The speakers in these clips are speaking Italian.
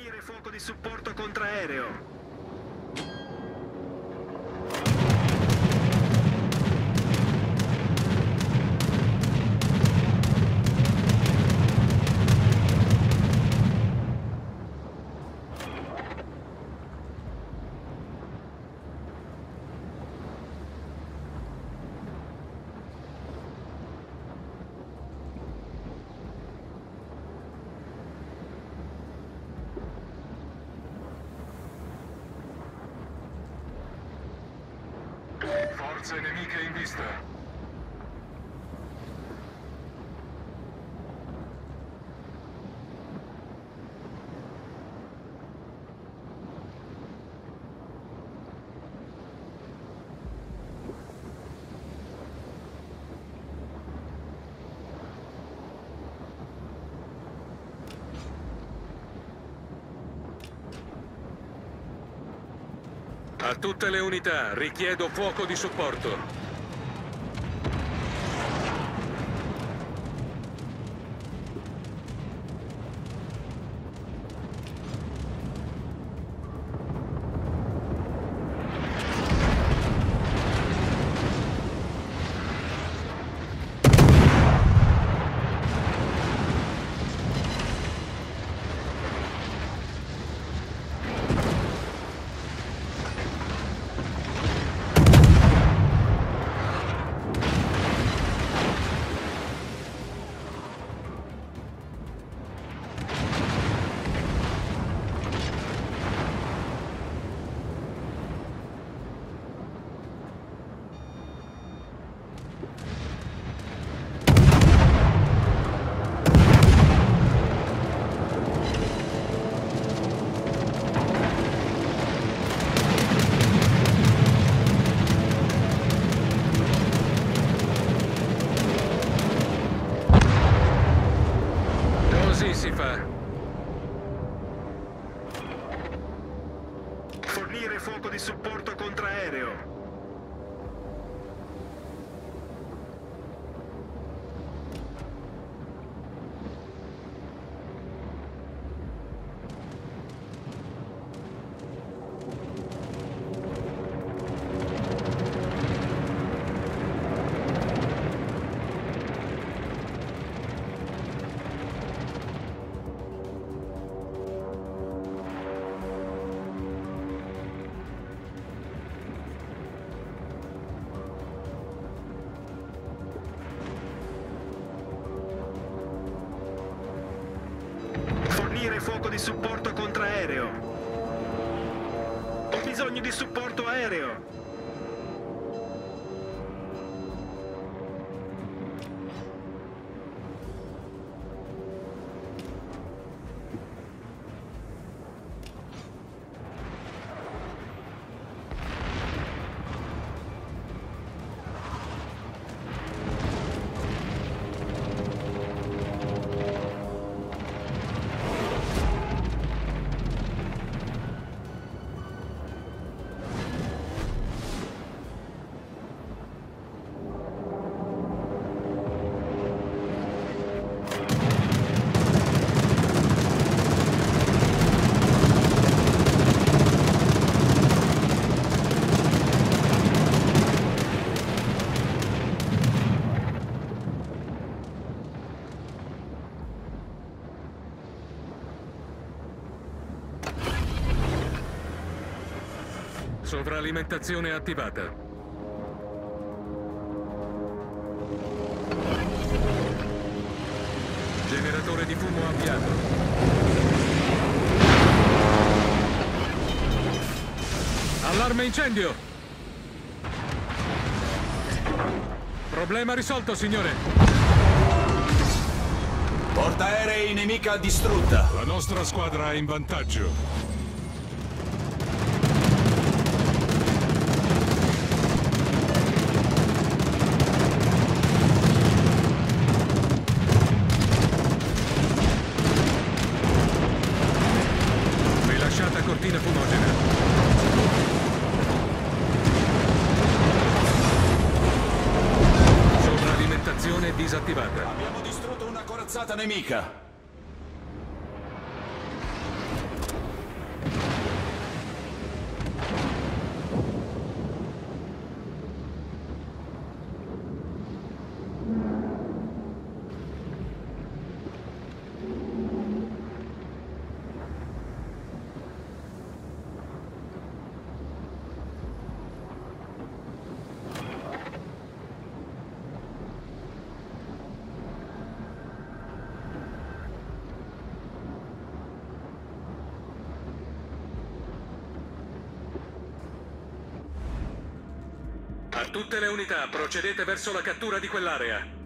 Avvertire fuoco di supporto contraereo. Forze nemiche in vista. A tutte le unità, richiedo fuoco di supporto. Fornire fuoco di supporto contraereo. Fuoco di supporto contraereo. Ho bisogno di supporto aereo. Sovralimentazione attivata. Generatore di fumo avviato. Allarme incendio! Problema risolto, signore. Portaerei nemica distrutta. La nostra squadra è in vantaggio. Disattivata. Abbiamo distrutto una corazzata nemica. A tutte le unità, procedete verso la cattura di quell'area.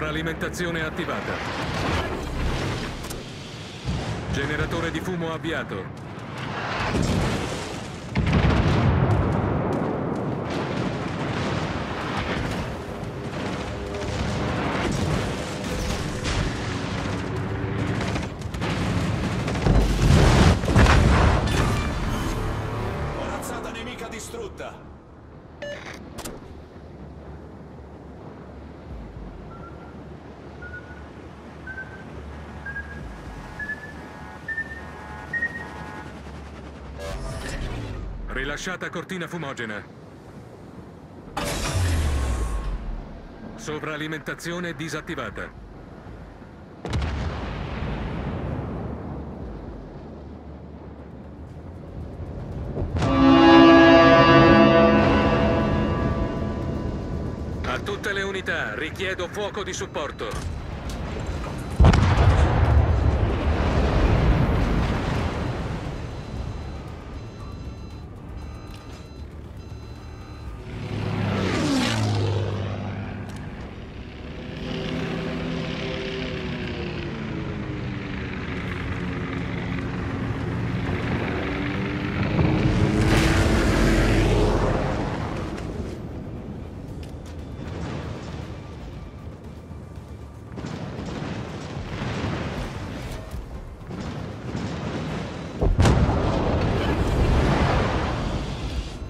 Alimentazione attivata. Generatore di fumo avviato. Corazzata nemica distrutta. Rilasciata cortina fumogena. Sovralimentazione disattivata. A tutte le unità, richiedo fuoco di supporto.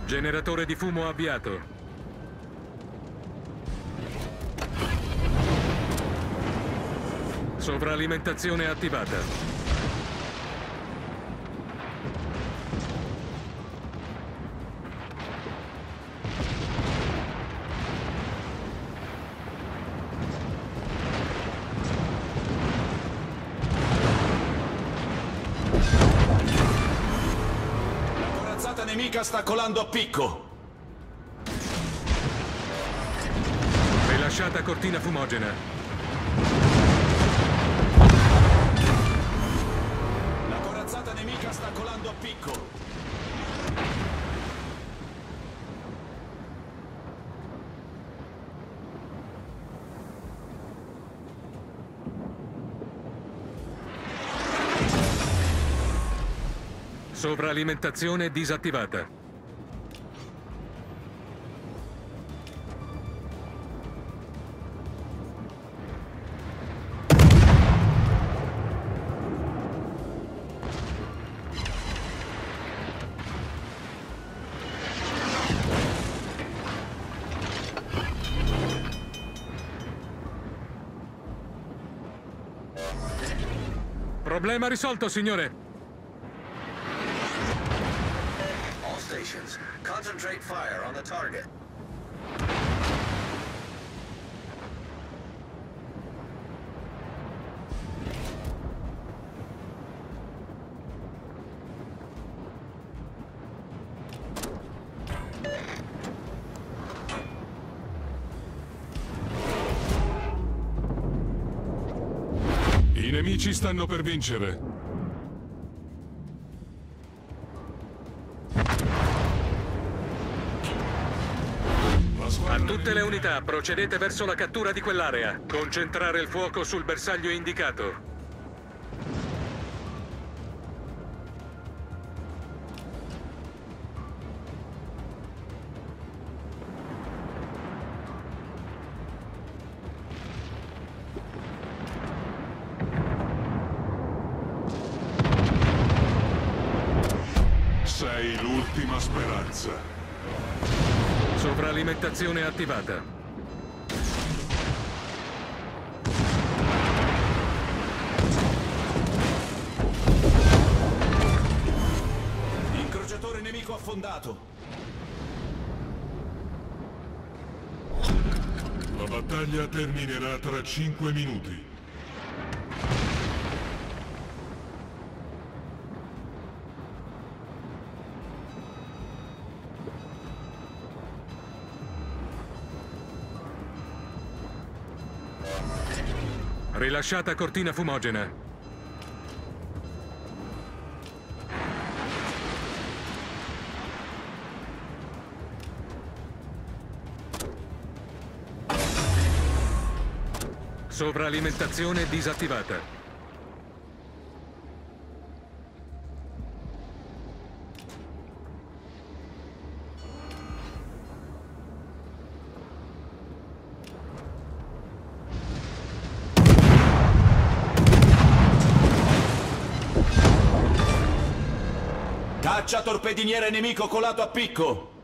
Generatore di fumo avviato. Sovralimentazione attivata. Nemica sta colando a picco. Rilasciata cortina fumogena. La corazzata nemica sta colando a picco. Sovralimentazione disattivata. Problema risolto, signore. Concentrate fire on the target. I nemici stanno per vincere. A tutte le unità, procedete verso la cattura di quell'area. Concentrare il fuoco sul bersaglio indicato. Sei l'ultima speranza. Sovralimentazione attivata. Incrociatore nemico affondato. La battaglia terminerà tra 5 minuti. Rilasciata cortina fumogena. Sovralimentazione disattivata. Cacciatorpediniere nemico colato a picco!